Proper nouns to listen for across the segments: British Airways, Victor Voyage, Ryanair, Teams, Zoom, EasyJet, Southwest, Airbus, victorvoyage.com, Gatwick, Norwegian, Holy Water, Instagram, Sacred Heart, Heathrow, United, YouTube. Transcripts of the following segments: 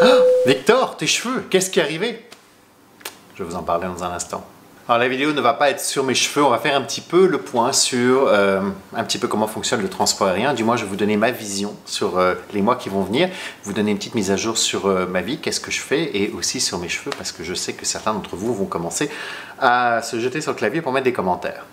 Ah, Victor, tes cheveux, qu'est-ce qui est arrivé? Je vais vous en parler dans un instant. Alors la vidéo ne va pas être sur mes cheveux, on va faire un petit peu le point sur un petit peu comment fonctionne le transport aérien. Du moins, je vais vous donner ma vision sur les mois qui vont venir, vous donner une petite mise à jour sur ma vie, qu'est-ce que je fais, et aussi sur mes cheveux, parce que je sais que certains d'entre vous vont commencer à se jeter sur le clavier pour mettre des commentaires.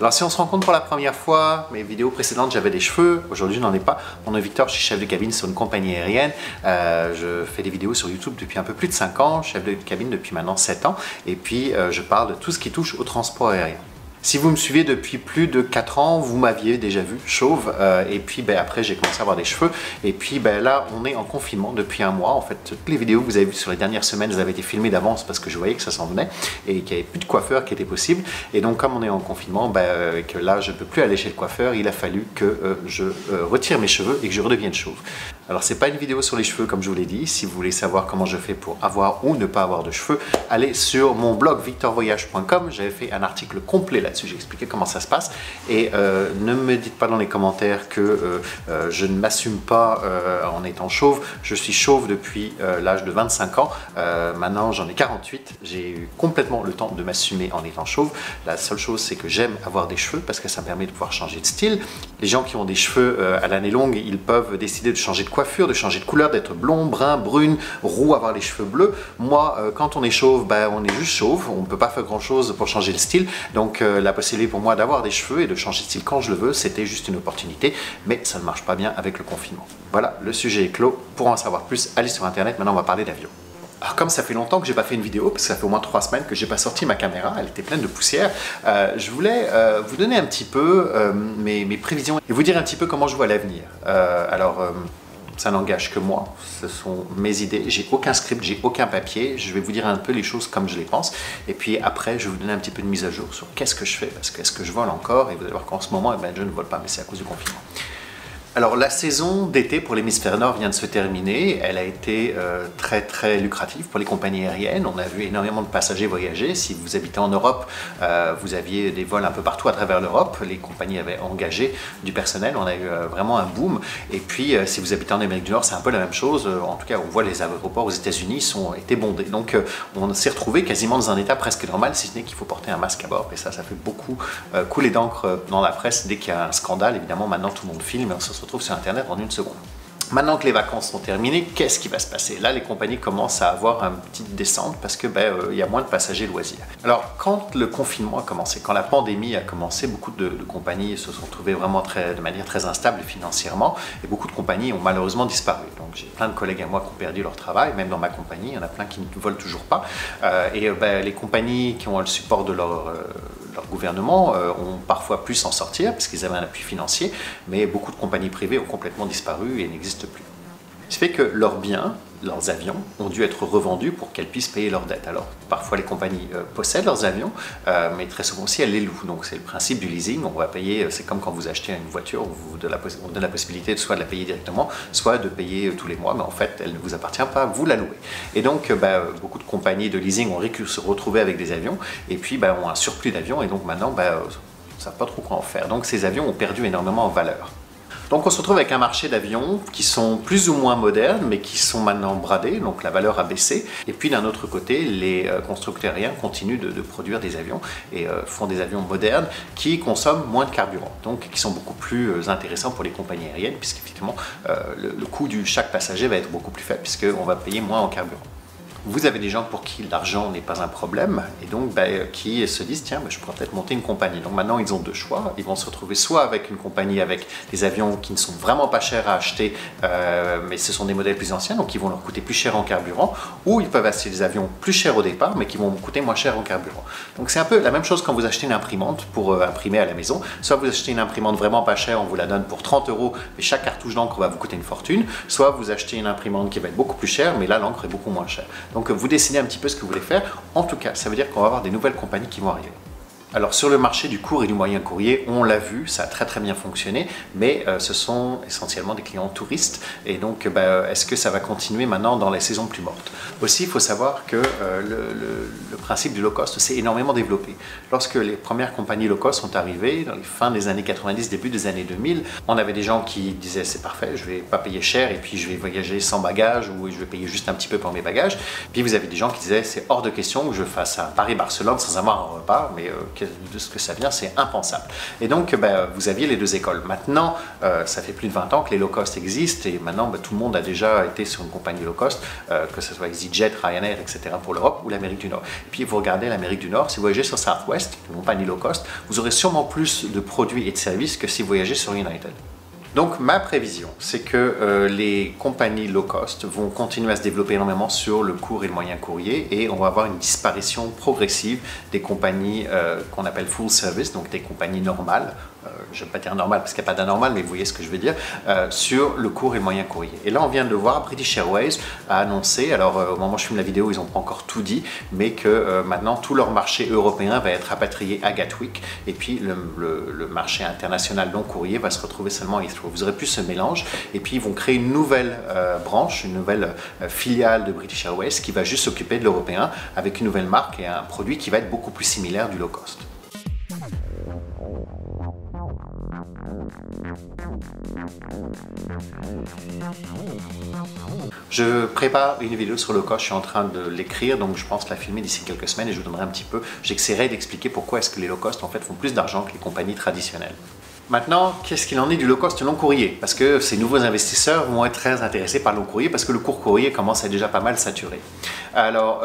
Alors si on se rencontre pour la première fois, mes vidéos précédentes j'avais des cheveux, aujourd'hui je n'en ai pas. Mon nom est Victor, je suis chef de cabine sur une compagnie aérienne. Je fais des vidéos sur YouTube depuis un peu plus de 5 ans, chef de cabine depuis maintenant 7 ans. Et puis je parle de tout ce qui touche au transport aérien. Si vous me suivez depuis plus de 4 ans, vous m'aviez déjà vu chauve et puis après j'ai commencé à avoir des cheveux et puis là on est en confinement depuis un mois. En fait, toutes les vidéos que vous avez vues sur les dernières semaines, elles avaient été filmées d'avance parce que je voyais que ça s'en venait et qu'il n'y avait plus de coiffeur qui était possible. Et donc comme on est en confinement, que là je ne peux plus aller chez le coiffeur, il a fallu que je retire mes cheveux et que je redevienne chauve. Alors c'est pas une vidéo sur les cheveux comme je vous l'ai dit. Si vous voulez savoir comment je fais pour avoir ou ne pas avoir de cheveux, allez sur mon blog victorvoyage.com, j'avais fait un article complet là. J'ai expliqué comment ça se passe et ne me dites pas dans les commentaires que je ne m'assume pas en étant chauve. Je suis chauve depuis l'âge de 25 ans, maintenant j'en ai 48, j'ai eu complètement le temps de m'assumer en étant chauve. La seule chose c'est que j'aime avoir des cheveux parce que ça me permet de pouvoir changer de style. Les gens qui ont des cheveux à l'année longue, ils peuvent décider de changer de coiffure, de changer de couleur, d'être blond, brun, brune, roux, avoir les cheveux bleus. Moi quand on est chauve, on est juste chauve, on ne peut pas faire grand chose pour changer le style, donc la possibilité pour moi d'avoir des cheveux et de changer de style quand je le veux, c'était juste une opportunité, mais ça ne marche pas bien avec le confinement. Voilà, le sujet est clos. Pour en savoir plus, allez sur internet. Maintenant on va parler d'avion. Alors comme ça fait longtemps que j'ai pas fait une vidéo, parce que ça fait au moins 3 semaines que j'ai pas sorti ma caméra, elle était pleine de poussière, je voulais vous donner un petit peu mes prévisions et vous dire un petit peu comment je vois l'avenir. Ça n'engage que moi, ce sont mes idées, j'ai aucun script, j'ai aucun papier, je vais vous dire un peu les choses comme je les pense et puis après je vais vous donner un petit peu de mise à jour sur qu'est-ce que je fais, parce que est-ce que je vole encore, et vous allez voir qu'en ce moment je ne vole pas, mais c'est à cause du confinement. Alors la saison d'été pour l'hémisphère nord vient de se terminer, elle a été très très lucrative pour les compagnies aériennes, on a vu énormément de passagers voyager. Si vous habitez en Europe, vous aviez des vols un peu partout à travers l'Europe, les compagnies avaient engagé du personnel, on a eu vraiment un boom. Et puis si vous habitez en Amérique du Nord, c'est un peu la même chose, en tout cas on voit les aéroports aux États-Unis étaient bondés, donc on s'est retrouvé quasiment dans un état presque normal, si ce n'est qu'il faut porter un masque à bord, et ça fait beaucoup couler d'encre dans la presse dès qu'il y a un scandale. Évidemment maintenant tout le monde filme et on se retrouve sur internet en une seconde. Maintenant que les vacances sont terminées, qu'est-ce qui va se passer? Là, les compagnies commencent à avoir une petite descente parce que y a moins de passagers loisirs. Alors, quand le confinement a commencé, quand la pandémie a commencé, beaucoup de compagnies se sont trouvées vraiment de manière très instable financièrement et beaucoup de compagnies ont malheureusement disparu. Donc, j'ai plein de collègues à moi qui ont perdu leur travail, même dans ma compagnie, il y en a plein qui ne volent toujours pas. Les compagnies qui ont le support de leur gouvernement ont parfois pu s'en sortir parce qu'ils avaient un appui financier, mais beaucoup de compagnies privées ont complètement disparu et n'existent plus. Ce fait que leurs biens, leurs avions, ont dû être revendus pour qu'elles puissent payer leurs dettes. Alors parfois les compagnies possèdent leurs avions, mais très souvent aussi elles les louent. Donc c'est le principe du leasing, on va payer, c'est comme quand vous achetez une voiture, on donne la possibilité de soit de la payer directement, soit de payer tous les mois, mais en fait elle ne vous appartient pas, vous la louez. Et donc beaucoup de compagnies de leasing ont se retrouvé avec des avions, et puis ont un surplus d'avions, et donc maintenant on ne sait pas trop quoi en faire. Donc ces avions ont perdu énormément en valeur. Donc on se retrouve avec un marché d'avions qui sont plus ou moins modernes, mais qui sont maintenant bradés, donc la valeur a baissé. Et puis d'un autre côté, les constructeurs aériens continuent de produire des avions et font des avions modernes qui consomment moins de carburant, donc qui sont beaucoup plus intéressants pour les compagnies aériennes, puisqu'effectivement le coût de chaque passager va être beaucoup plus faible, puisqu'on va payer moins en carburant. Vous avez des gens pour qui l'argent n'est pas un problème et donc qui se disent tiens je pourrais peut-être monter une compagnie. Donc maintenant ils ont deux choix, ils vont se retrouver soit avec une compagnie avec des avions qui ne sont vraiment pas chers à acheter mais ce sont des modèles plus anciens donc ils vont leur coûter plus cher en carburant, ou ils peuvent acheter des avions plus chers au départ mais qui vont coûter moins cher en carburant. Donc c'est un peu la même chose quand vous achetez une imprimante pour imprimer à la maison, soit vous achetez une imprimante vraiment pas chère, on vous la donne pour 30 €, mais chaque cartouche d'encre va vous coûter une fortune, soit vous achetez une imprimante qui va être beaucoup plus chère mais là l'encre est beaucoup moins chère. Donc vous décidez un petit peu ce que vous voulez faire. En tout cas, ça veut dire qu'on va avoir des nouvelles compagnies qui vont arriver. Alors sur le marché du court et du moyen courrier, on l'a vu, ça a très très bien fonctionné, mais ce sont essentiellement des clients touristes, et donc est-ce que ça va continuer maintenant dans les saisons plus mortes? Aussi, il faut savoir que le principe du low cost s'est énormément développé. Lorsque les premières compagnies low cost sont arrivées, dans les fins des années 90, début des années 2000, on avait des gens qui disaient c'est parfait, je vais pas payer cher et puis je vais voyager sans bagages, ou je vais payer juste un petit peu pour mes bagages. Puis vous avez des gens qui disaient c'est hors de question que je fasse un Paris-Barcelone sans avoir un repas, mais de ce que ça vient, c'est impensable. Et donc, vous aviez les deux écoles. Maintenant, ça fait plus de 20 ans que les low-cost existent, et maintenant, tout le monde a déjà été sur une compagnie low-cost, que ce soit EasyJet, Ryanair, etc. pour l'Europe ou l'Amérique du Nord. Et puis, vous regardez l'Amérique du Nord, si vous voyagez sur Southwest, une compagnie low-cost, vous aurez sûrement plus de produits et de services que si vous voyagez sur United. Donc ma prévision, c'est que les compagnies low cost vont continuer à se développer énormément sur le court et le moyen courrier, et on va avoir une disparition progressive des compagnies qu'on appelle full service, donc des compagnies normales. Je ne vais pas dire normal parce qu'il n'y a pas d'anormal, mais vous voyez ce que je veux dire, sur le court et le moyen courrier. Et là, on vient de le voir, British Airways a annoncé, alors au moment où je filme la vidéo, ils n'ont pas encore tout dit, mais que maintenant, tout leur marché européen va être rapatrié à Gatwick, et puis le marché international non courrier va se retrouver seulement à Heathrow. Vous aurez plus ce mélange, et puis ils vont créer une nouvelle branche, une nouvelle filiale de British Airways qui va juste s'occuper de l'européen avec une nouvelle marque et un produit qui va être beaucoup plus similaire du low cost. Je prépare une vidéo sur le cost, je suis en train de l'écrire, donc je pense la filmer d'ici quelques semaines et je vous donnerai un petit peu, j'essaierai d'expliquer pourquoi est-ce que les low cost en fait font plus d'argent que les compagnies traditionnelles. Maintenant, qu'est-ce qu'il en est du low-cost long courrier? Parce que ces nouveaux investisseurs vont être très intéressés par le long courrier parce que le court courrier commence à déjà pas mal saturer. Alors,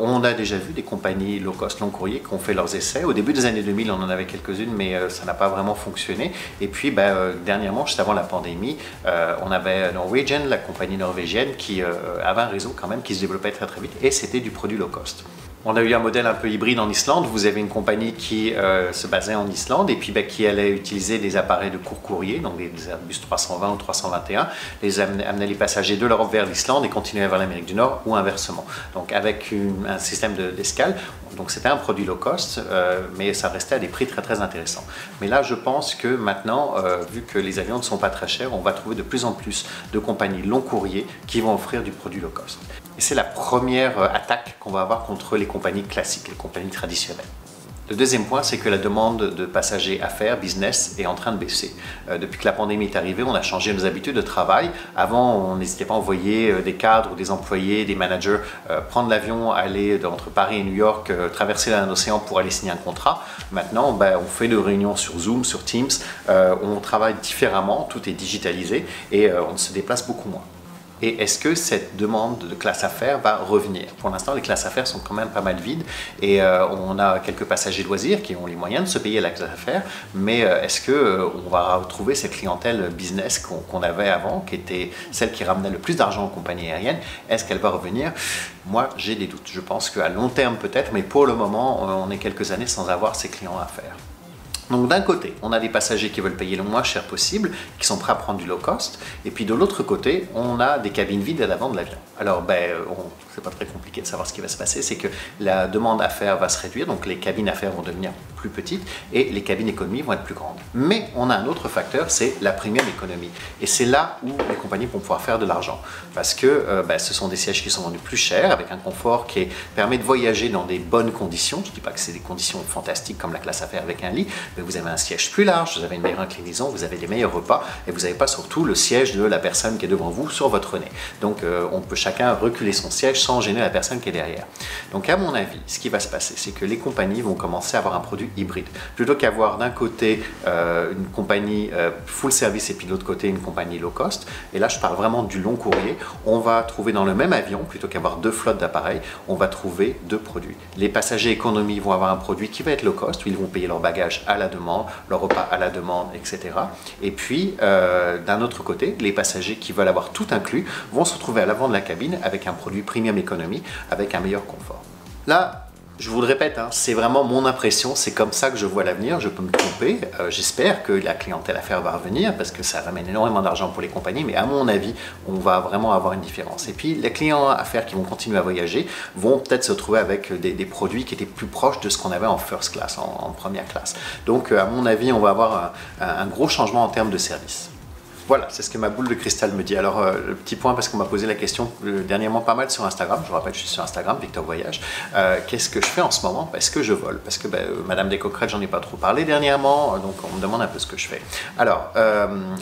on a déjà vu des compagnies low-cost long courrier qui ont fait leurs essais. Au début des années 2000, on en avait quelques-unes, mais ça n'a pas vraiment fonctionné. Et puis, dernièrement, juste avant la pandémie, on avait Norwegian, la compagnie norvégienne, qui avait un réseau quand même qui se développait très très vite, et c'était du produit low-cost. On a eu un modèle un peu hybride en Islande. Vous avez une compagnie qui se basait en Islande et puis qui allait utiliser des appareils de court courrier, donc des Airbus 320 ou 321, les amener les passagers de l'Europe vers l'Islande et continuer vers l'Amérique du Nord ou inversement. Donc avec un système d'escale, donc c'était un produit low cost, mais ça restait à des prix très très intéressants. Mais là, je pense que maintenant, vu que les avions ne sont pas très chers, on va trouver de plus en plus de compagnies long courrier qui vont offrir du produit low cost. Et c'est la première attaque qu'on va avoir contre les compagnies classiques, les compagnies traditionnelles. Le deuxième point, c'est que la demande de passagers affaires, business, est en train de baisser. Depuis que la pandémie est arrivée, on a changé nos habitudes de travail. Avant, on n'hésitait pas à envoyer des cadres, des employés, des managers prendre l'avion, aller entre Paris et New York, traverser un océan pour aller signer un contrat. Maintenant, on fait des réunions sur Zoom, sur Teams, on travaille différemment, tout est digitalisé et on se déplace beaucoup moins. Et est-ce que cette demande de classe affaires va revenir? Pour l'instant, les classes affaires sont quand même pas mal vides et on a quelques passagers loisirs qui ont les moyens de se payer la classe affaires, mais est-ce qu'on va retrouver cette clientèle business qu'on avait avant, qui était celle qui ramenait le plus d'argent aux compagnies aériennes? Est-ce qu'elle va revenir? Moi, j'ai des doutes. Je pense qu'à long terme peut-être, mais pour le moment, on est quelques années sans avoir ces clients affaires. Donc d'un côté, on a des passagers qui veulent payer le moins cher possible, qui sont prêts à prendre du low cost, et puis de l'autre côté, on a des cabines vides à l'avant de l'avion. Alors, c'est pas très compliqué de savoir ce qui va se passer, c'est que la demande affaires va se réduire, donc les cabines affaires vont devenir plus petites, et les cabines économie vont être plus grandes. Mais on a un autre facteur, c'est la premium économie, et c'est là où les compagnies vont pouvoir faire de l'argent, parce que ce sont des sièges qui sont vendus plus cher, avec un confort qui permet de voyager dans des bonnes conditions. Je ne dis pas que c'est des conditions fantastiques comme la classe affaires avec un lit, mais vous avez un siège plus large, vous avez une meilleure inclinaison, vous avez des meilleurs repas et vous n'avez pas surtout le siège de la personne qui est devant vous sur votre nez. Donc on peut chacun reculer son siège sans gêner la personne qui est derrière. Donc à mon avis, ce qui va se passer, c'est que les compagnies vont commencer à avoir un produit hybride. Plutôt qu'avoir d'un côté une compagnie full service et puis de l'autre côté une compagnie low cost, et là je parle vraiment du long courrier, on va trouver dans le même avion, plutôt qu'avoir deux flottes d'appareils, on va trouver deux produits. Les passagers économie vont avoir un produit qui va être low cost, où ils vont payer leur bagage à la demande, leur repas à la demande, etc. Et puis, d'un autre côté, les passagers qui veulent avoir tout inclus vont se retrouver à l'avant de la cabine avec un produit premium économie, avec un meilleur confort. Là, Je vous le répète, hein, c'est vraiment mon impression, c'est comme ça que je vois l'avenir, je peux me tromper. J'espère que la clientèle affaires va revenir parce que ça ramène énormément d'argent pour les compagnies, mais à mon avis, on va vraiment avoir une différence. Et puis, les clients affaires qui vont continuer à voyager vont peut-être se retrouver avec des produits qui étaient plus proches de ce qu'on avait en first class, en première classe. Donc, à mon avis, on va avoir un gros changement en termes de service. Voilà, c'est ce que ma boule de cristal me dit. Alors, le petit point, parce qu'on m'a posé la question dernièrement pas mal sur Instagram, je vous rappelle, je suis sur Instagram, Victor Voyage, qu'est-ce que je fais en ce moment? Parce que je vole, parce que Madame des Coquerettes, j'en ai pas trop parlé dernièrement, donc on me demande un peu ce que je fais. Alors,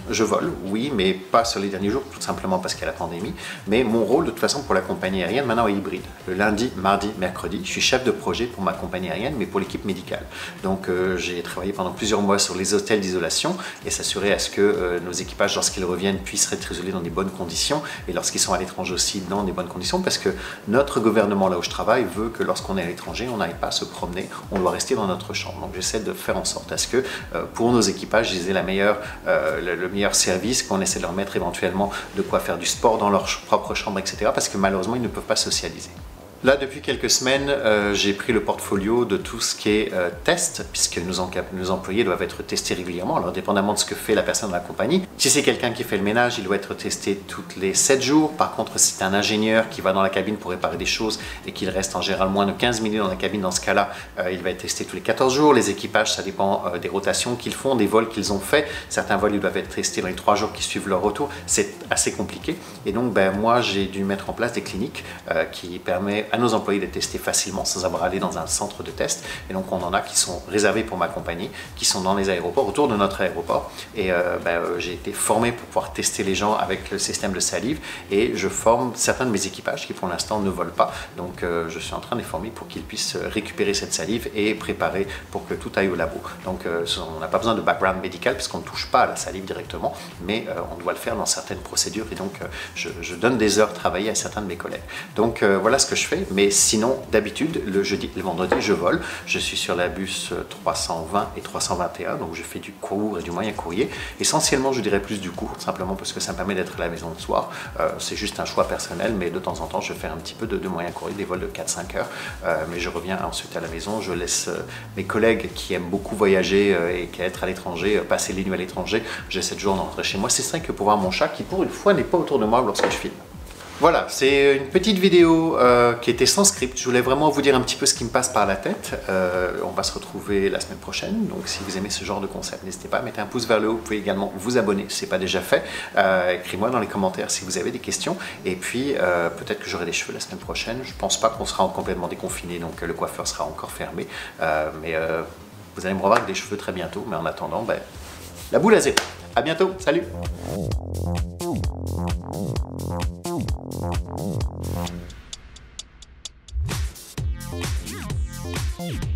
je vole, oui, mais pas sur les derniers jours, tout simplement parce qu'il y a la pandémie, mais mon rôle, de toute façon, pour la compagnie aérienne, maintenant est hybride. Le lundi, mardi, mercredi, je suis chef de projet pour ma compagnie aérienne, mais pour l'équipe médicale. Donc, j'ai travaillé pendant plusieurs mois sur les hôtels d'isolation et s'assurer à ce que nos équipages, lorsqu'ils reviennent, puissent être isolés dans des bonnes conditions et lorsqu'ils sont à l'étranger aussi dans des bonnes conditions, parce que notre gouvernement, là où je travaille, veut que lorsqu'on est à l'étranger, on n'aille pas à se promener, on doit rester dans notre chambre. Donc j'essaie de faire en sorte à ce que pour nos équipages, ils aient le meilleur service, qu'on essaie de leur mettre éventuellement de quoi faire du sport dans leur propre chambre, etc. Parce que malheureusement, ils ne peuvent pas socialiser. Là, depuis quelques semaines, j'ai pris le portfolio de tout ce qui est test, puisque nos employés doivent être testés régulièrement, alors dépendamment de ce que fait la personne dans la compagnie. Si c'est quelqu'un qui fait le ménage, il doit être testé toutes les 7 jours. Par contre, si c'est un ingénieur qui va dans la cabine pour réparer des choses et qu'il reste en général moins de 15 minutes dans la cabine, dans ce cas-là, il va être testé tous les 14 jours. Les équipages, ça dépend des rotations qu'ils font, des vols qu'ils ont faits. Certains vols, ils doivent être testés dans les 3 jours qui suivent leur retour. C'est assez compliqué. Et donc, moi, j'ai dû mettre en place des cliniques qui permettent à nos employés de tester facilement sans avoir à aller dans un centre de test. Et donc on en a qui sont réservés pour ma compagnie, qui sont dans les aéroports, autour de notre aéroport. Et j'ai été formé pour pouvoir tester les gens avec le système de salive et je forme certains de mes équipages qui pour l'instant ne volent pas. Donc je suis en train de les former pour qu'ils puissent récupérer cette salive et préparer pour que tout aille au labo. Donc on n'a pas besoin de background médical puisqu'on ne touche pas à la salive directement, mais on doit le faire dans certaines procédures et donc je donne des heures travaillées à certains de mes collègues. Donc voilà ce que je fais. Mais sinon, d'habitude, le jeudi et le vendredi, je vole. Je suis sur la bus 320 et 321, donc je fais du court et du moyen courrier. Essentiellement, je dirais plus du court, simplement parce que ça me permet d'être à la maison le soir. C'est juste un choix personnel, mais de temps en temps, je fais un petit peu de moyen courrier, des vols de 4-5 heures. Mais je reviens ensuite à la maison, je laisse mes collègues qui aiment beaucoup voyager et qui aiment être à l'étranger, passer les nuits à l'étranger. J'essaie toujours de rentrer chez moi. C'est vrai que pour voir mon chat qui, pour une fois, n'est pas autour de moi lorsque je filme. Voilà, c'est une petite vidéo qui était sans script. Je voulais vraiment vous dire un petit peu ce qui me passe par la tête. On va se retrouver la semaine prochaine. Donc si vous aimez ce genre de concept, n'hésitez pas à mettre un pouce vers le haut. Vous pouvez également vous abonner si ce n'est pas déjà fait. Écrivez-moi dans les commentaires si vous avez des questions. Et puis peut-être que j'aurai des cheveux la semaine prochaine. Je ne pense pas qu'on sera complètement déconfiné, donc le coiffeur sera encore fermé. Mais vous allez me revoir avec des cheveux très bientôt. Mais en attendant, la boule à zéro. À bientôt, salut! Hey.